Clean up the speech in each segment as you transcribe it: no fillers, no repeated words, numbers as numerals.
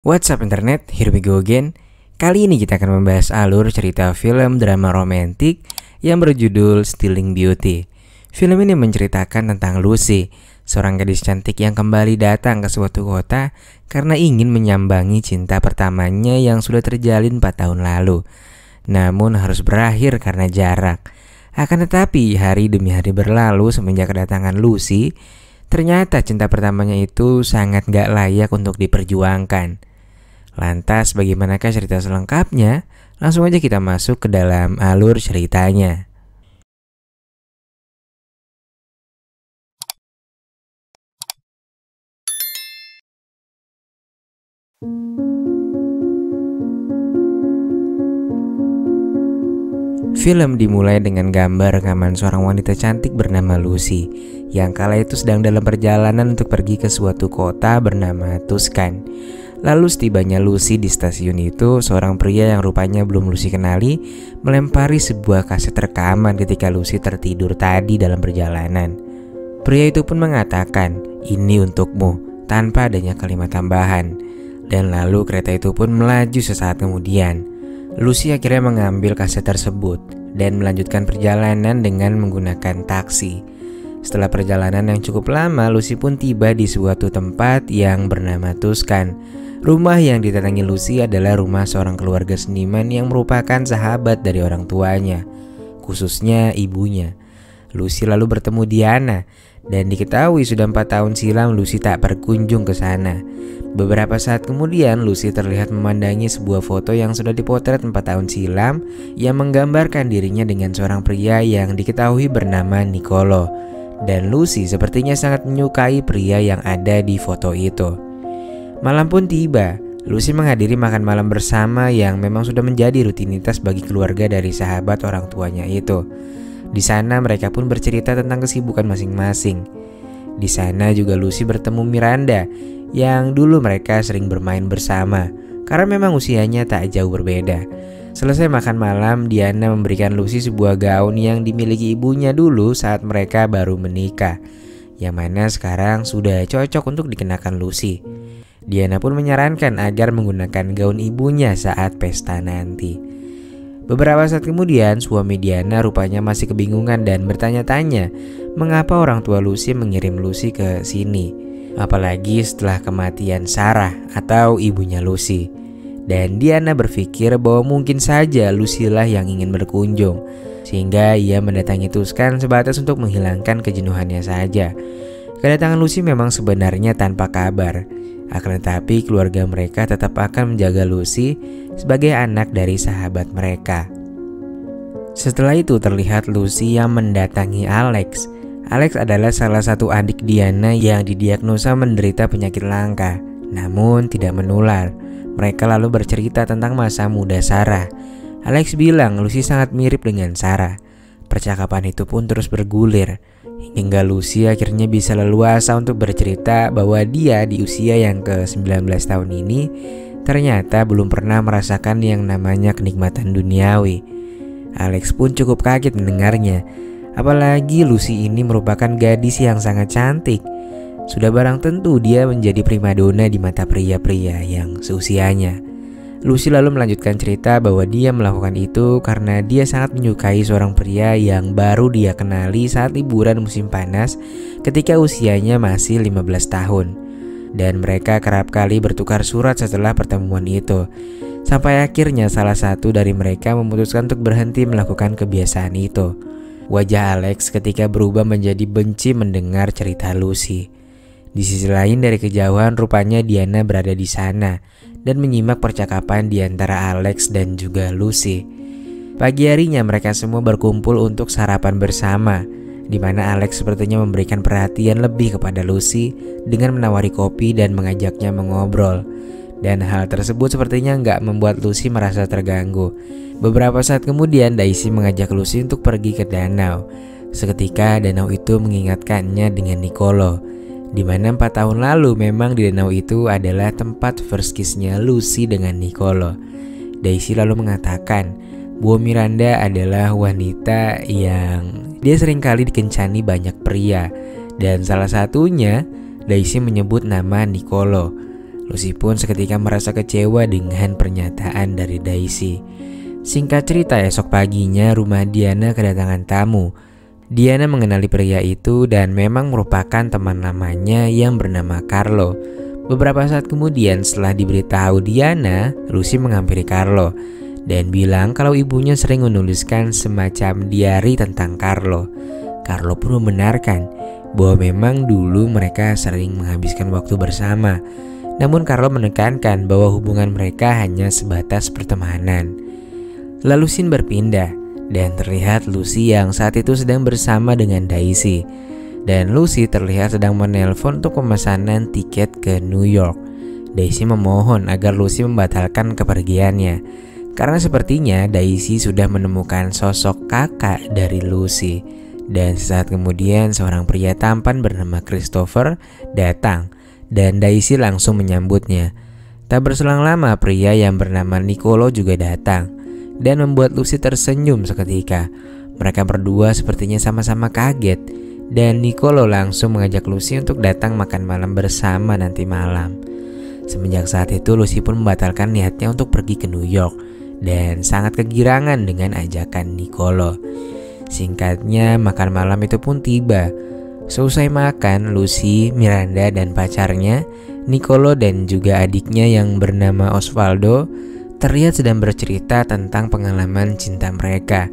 What's up internet, here we go again. Kali ini kita akan membahas alur cerita film drama romantik yang berjudul Stealing Beauty. Film ini menceritakan tentang Lucy, seorang gadis cantik yang kembali datang ke suatu kota karena ingin menyambangi cinta pertamanya yang sudah terjalin 4 tahun lalu. Namun harus berakhir karena jarak. Akan tetapi hari demi hari berlalu semenjak kedatangan Lucy, ternyata cinta pertamanya itu sangat gak layak untuk diperjuangkan. Lantas bagaimanakah cerita selengkapnya? Langsung aja kita masuk ke dalam alur ceritanya. Film dimulai dengan gambar rekaman seorang wanita cantik bernama Lucy yang kala itu sedang dalam perjalanan untuk pergi ke suatu kota bernama Tuscan. Lalu setibanya Lucy di stasiun itu, seorang pria yang rupanya belum Lucy kenali melempari sebuah kaset rekaman ketika Lucy tertidur tadi dalam perjalanan. Pria itu pun mengatakan, "Ini untukmu," tanpa adanya kalimat tambahan. Dan lalu kereta itu pun melaju sesaat kemudian. Lucy akhirnya mengambil kaset tersebut dan melanjutkan perjalanan dengan menggunakan taksi. Setelah perjalanan yang cukup lama, Lucy pun tiba di suatu tempat yang bernama Tuscan. Rumah yang didatangi Lucy adalah rumah seorang keluarga seniman yang merupakan sahabat dari orang tuanya, khususnya ibunya. Lucy lalu bertemu Diana, dan diketahui sudah 4 tahun silam Lucy tak berkunjung ke sana. Beberapa saat kemudian, Lucy terlihat memandangi sebuah foto yang sudah dipotret 4 tahun silam yang menggambarkan dirinya dengan seorang pria yang diketahui bernama Nicolo. Dan Lucy sepertinya sangat menyukai pria yang ada di foto itu. Malam pun tiba, Lucy menghadiri makan malam bersama yang memang sudah menjadi rutinitas bagi keluarga dari sahabat orang tuanya itu. Di sana mereka pun bercerita tentang kesibukan masing-masing. Di sana juga Lucy bertemu Miranda yang dulu mereka sering bermain bersama karena memang usianya tak jauh berbeda. Selesai makan malam, Diana memberikan Lucy sebuah gaun yang dimiliki ibunya dulu saat mereka baru menikah, yang mana sekarang sudah cocok untuk dikenakan Lucy. Diana pun menyarankan agar menggunakan gaun ibunya saat pesta nanti. Beberapa saat kemudian, suami Diana rupanya masih kebingungan dan bertanya-tanya mengapa orang tua Lucy mengirim Lucy ke sini, apalagi setelah kematian Sarah atau ibunya Lucy. Dan Diana berpikir bahwa mungkin saja Lucy lah yang ingin berkunjung, sehingga ia mendatangi Tuscan sebatas untuk menghilangkan kejenuhannya saja. Kedatangan Lucy memang sebenarnya tanpa kabar, akan tetapi keluarga mereka tetap akan menjaga Lucy sebagai anak dari sahabat mereka. Setelah itu terlihat Lucy yang mendatangi Alex. Alex adalah salah satu adik Diana yang didiagnosa menderita penyakit langka, namun tidak menular. Mereka lalu bercerita tentang masa muda Sarah. Alex bilang Lucy sangat mirip dengan Sarah. Percakapan itu pun terus bergulir hingga Lucy akhirnya bisa leluasa untuk bercerita bahwa dia di usia yang ke-19 tahun ini ternyata belum pernah merasakan yang namanya kenikmatan duniawi. Alex pun cukup kaget mendengarnya, apalagi Lucy ini merupakan gadis yang sangat cantik. Sudah barang tentu dia menjadi primadona di mata pria-pria yang seusianya. Lucy lalu melanjutkan cerita bahwa dia melakukan itu karena dia sangat menyukai seorang pria yang baru dia kenali saat liburan musim panas ketika usianya masih 15 tahun. Dan mereka kerap kali bertukar surat setelah pertemuan itu. Sampai akhirnya salah satu dari mereka memutuskan untuk berhenti melakukan kebiasaan itu. Wajah Alex ketika berubah menjadi benci mendengar cerita Lucy. Di sisi lain dari kejauhan rupanya Diana berada di sana dan menyimak percakapan di antara Alex dan juga Lucy. Pagi harinya mereka semua berkumpul untuk sarapan bersama, di mana Alex sepertinya memberikan perhatian lebih kepada Lucy dengan menawari kopi dan mengajaknya mengobrol. Dan hal tersebut sepertinya nggak membuat Lucy merasa terganggu. Beberapa saat kemudian Daisy mengajak Lucy untuk pergi ke danau. Seketika danau itu mengingatkannya dengan Nicolo, di mana 4 tahun lalu memang di danau itu adalah tempat first kiss-nya Lucy dengan Nicolo. Daisy lalu mengatakan bahwa Miranda adalah wanita yang dia seringkali dikencani banyak pria, dan salah satunya Daisy menyebut nama Nicolo. Lucy pun seketika merasa kecewa dengan pernyataan dari Daisy. Singkat cerita, esok paginya rumah Diana kedatangan tamu. Diana mengenali pria itu dan memang merupakan teman lamanya yang bernama Carlo. Beberapa saat kemudian setelah diberitahu Diana, Lucy menghampiri Carlo dan bilang kalau ibunya sering menuliskan semacam diari tentang Carlo. Carlo pun membenarkan bahwa memang dulu mereka sering menghabiskan waktu bersama. Namun Carlo menekankan bahwa hubungan mereka hanya sebatas pertemanan. Lalu scene berpindah dan terlihat Lucy yang saat itu sedang bersama dengan Daisy. Dan Lucy terlihat sedang menelpon untuk pemesanan tiket ke New York. Daisy memohon agar Lucy membatalkan kepergiannya karena sepertinya Daisy sudah menemukan sosok kakak dari Lucy. Dan sesaat kemudian seorang pria tampan bernama Christopher datang. Dan Daisy langsung menyambutnya. Tak berselang lama pria yang bernama Nicolo juga datang dan membuat Lucy tersenyum seketika. Mereka berdua sepertinya sama-sama kaget dan Nicolo langsung mengajak Lucy untuk datang makan malam bersama nanti malam. Semenjak saat itu Lucy pun membatalkan niatnya untuk pergi ke New York dan sangat kegirangan dengan ajakan Nicolo. Singkatnya makan malam itu pun tiba. Seusai makan, Lucy, Miranda, dan pacarnya, Nicolo dan juga adiknya yang bernama Osvaldo terlihat sedang bercerita tentang pengalaman cinta mereka.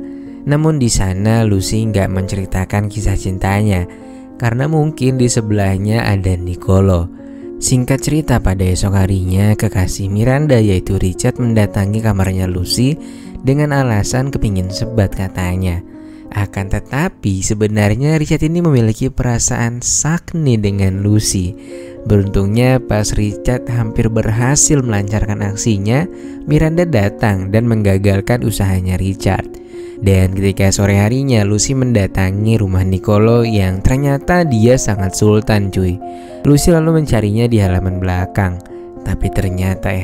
Namun di sana Lucy nggak menceritakan kisah cintanya karena mungkin di sebelahnya ada Nicolo. Singkat cerita, pada esok harinya kekasih Miranda yaitu Richard mendatangi kamarnya Lucy dengan alasan kepingin sebat katanya. Akan tetapi sebenarnya Richard ini memiliki perasaan sakni dengan Lucy. Beruntungnya pas Richard hampir berhasil melancarkan aksinya, Miranda datang dan menggagalkan usahanya Richard. Dan ketika sore harinya Lucy mendatangi rumah Nicolo yang ternyata dia sangat sultan cuy. Lucy lalu mencarinya di halaman belakang. Tapi ternyata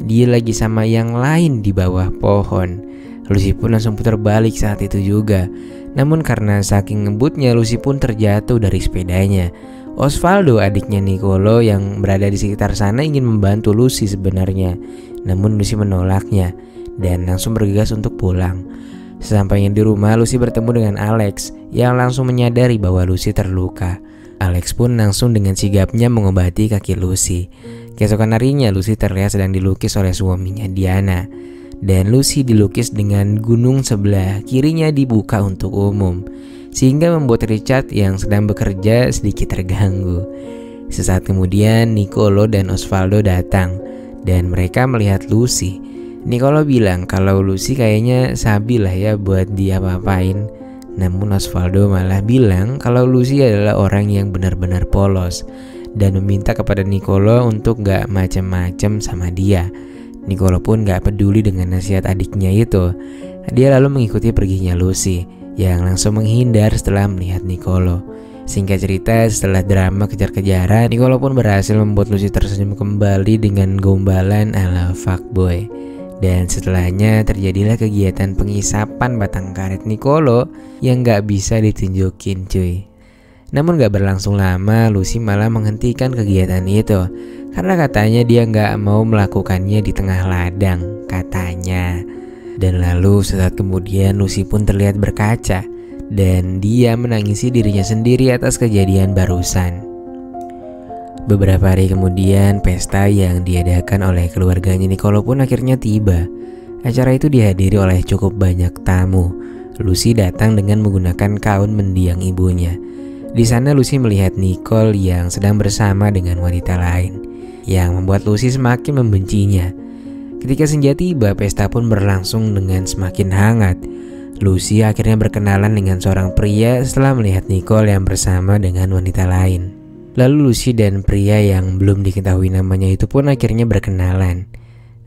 dia lagi sama yang lain di bawah pohon. Lucy pun langsung putar balik saat itu juga. Namun karena saking ngebutnya Lucy pun terjatuh dari sepedanya. Osvaldo, adiknya Nicolo yang berada di sekitar sana, ingin membantu Lucy sebenarnya. Namun Lucy menolaknya dan langsung bergegas untuk pulang. Sesampainya di rumah Lucy bertemu dengan Alex yang langsung menyadari bahwa Lucy terluka. Alex pun langsung dengan sigapnya mengobati kaki Lucy. Keesokan harinya Lucy terlihat sedang dilukis oleh suaminya Diana. Dan Lucy dilukis dengan gunung sebelah kirinya dibuka untuk umum, sehingga membuat Richard yang sedang bekerja sedikit terganggu. Sesaat kemudian Nicolo dan Osvaldo datang dan mereka melihat Lucy. Nicolo bilang kalau Lucy kayaknya sabi lah ya buat dia apa-apain. Namun Osvaldo malah bilang kalau Lucy adalah orang yang benar-benar polos dan meminta kepada Nicolo untuk gak macem-macem sama dia. Nicolo pun gak peduli dengan nasihat adiknya itu. Dia lalu mengikuti perginya Lucy yang langsung menghindar setelah melihat Nicolo. Singkat cerita, setelah drama kejar-kejaran, Nicolo pun berhasil membuat Lucy tersenyum kembali dengan gombalan ala fuckboy. Dan setelahnya terjadilah kegiatan pengisapan batang karet Nicolo yang gak bisa ditunjukin cuy. Namun gak berlangsung lama Lucy malah menghentikan kegiatan itu karena katanya dia gak mau melakukannya di tengah ladang katanya. Dan lalu sesaat kemudian Lucy pun terlihat berkaca dan dia menangisi dirinya sendiri atas kejadian barusan. Beberapa hari kemudian pesta yang diadakan oleh keluarganya Nicolo pun akhirnya tiba. Acara itu dihadiri oleh cukup banyak tamu. Lucy datang dengan menggunakan gaun mendiang ibunya. Di sana Lucy melihat Nicole yang sedang bersama dengan wanita lain yang membuat Lucy semakin membencinya. Ketika senja tiba, pesta pun berlangsung dengan semakin hangat. Lucy akhirnya berkenalan dengan seorang pria setelah melihat Nicole yang bersama dengan wanita lain. Lalu Lucy dan pria yang belum diketahui namanya itu pun akhirnya berkenalan.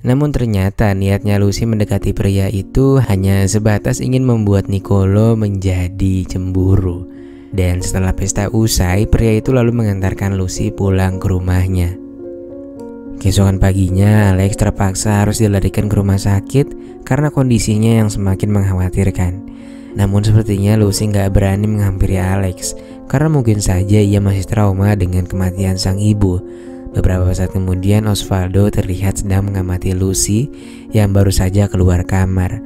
Namun ternyata niatnya Lucy mendekati pria itu hanya sebatas ingin membuat Nicolo menjadi cemburu. Dan setelah pesta usai, pria itu lalu mengantarkan Lucy pulang ke rumahnya. Keesokan paginya, Alex terpaksa harus dilarikan ke rumah sakit karena kondisinya yang semakin mengkhawatirkan. Namun sepertinya Lucy nggak berani menghampiri Alex karena mungkin saja ia masih trauma dengan kematian sang ibu. Beberapa saat kemudian Osvaldo terlihat sedang mengamati Lucy yang baru saja keluar kamar.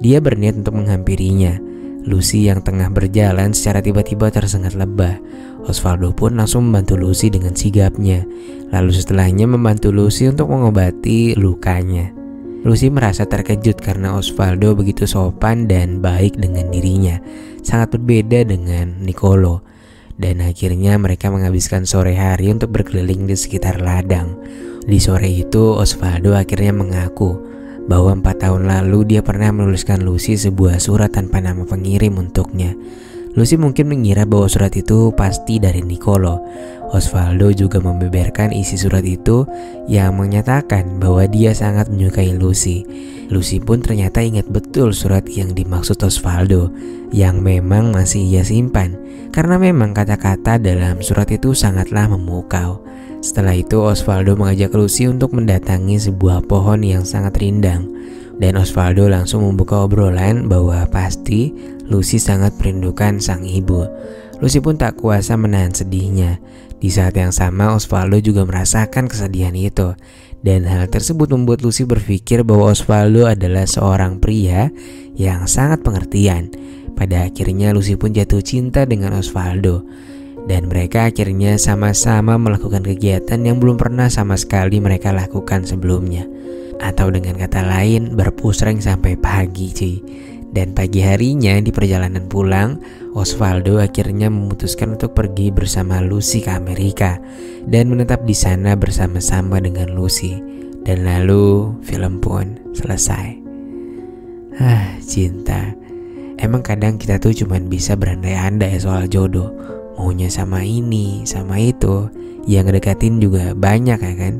Dia berniat untuk menghampirinya. Lucy yang tengah berjalan secara tiba-tiba tersengat lebah. Osvaldo pun langsung membantu Lucy dengan sigapnya. Lalu setelahnya membantu Lucy untuk mengobati lukanya. Lucy merasa terkejut karena Osvaldo begitu sopan dan baik dengan dirinya. Sangat berbeda dengan Nicolo. Dan akhirnya mereka menghabiskan sore hari untuk berkeliling di sekitar ladang. Di sore itu Osvaldo akhirnya mengaku bahwa 4 tahun lalu dia pernah menuliskan Lucy sebuah surat tanpa nama pengirim untuknya. Lucy mungkin mengira bahwa surat itu pasti dari Nicolo. Osvaldo juga membeberkan isi surat itu yang menyatakan bahwa dia sangat menyukai Lucy. Lucy pun ternyata ingat betul surat yang dimaksud Osvaldo yang memang masih ia simpan, karena memang kata-kata dalam surat itu sangatlah memukau. Setelah itu Osvaldo mengajak Lucy untuk mendatangi sebuah pohon yang sangat rindang. Dan Osvaldo langsung membuka obrolan bahwa pasti Lucy sangat merindukan sang ibu. Lucy pun tak kuasa menahan sedihnya. Di saat yang sama Osvaldo juga merasakan kesedihan itu. Dan hal tersebut membuat Lucy berpikir bahwa Osvaldo adalah seorang pria yang sangat pengertian. Pada akhirnya Lucy pun jatuh cinta dengan Osvaldo. Dan mereka akhirnya sama-sama melakukan kegiatan yang belum pernah sama sekali mereka lakukan sebelumnya. Atau dengan kata lain, berpusreng sampai pagi cuy. Dan pagi harinya di perjalanan pulang, Osvaldo akhirnya memutuskan untuk pergi bersama Lucy ke Amerika. Dan menetap di sana bersama-sama dengan Lucy. Dan lalu film pun selesai. Cinta. Emang kadang kita tuh cuman bisa berandai-andai soal jodoh. Maunya sama ini, sama itu. Yang ngedekatin juga banyak ya kan.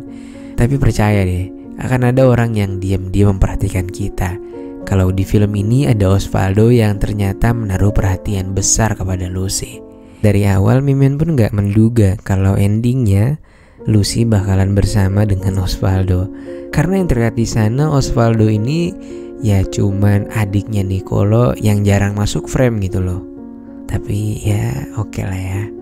Tapi percaya deh, akan ada orang yang diam-diam memperhatikan kita. Kalau di film ini ada Osvaldo yang ternyata menaruh perhatian besar kepada Lucy. Dari awal Mimin pun gak menduga kalau endingnya Lucy bakalan bersama dengan Osvaldo. Karena yang terlihat di sana Osvaldo ini ya cuman adiknya Nicolo yang jarang masuk frame gitu loh. Tapi ya oke lah ya.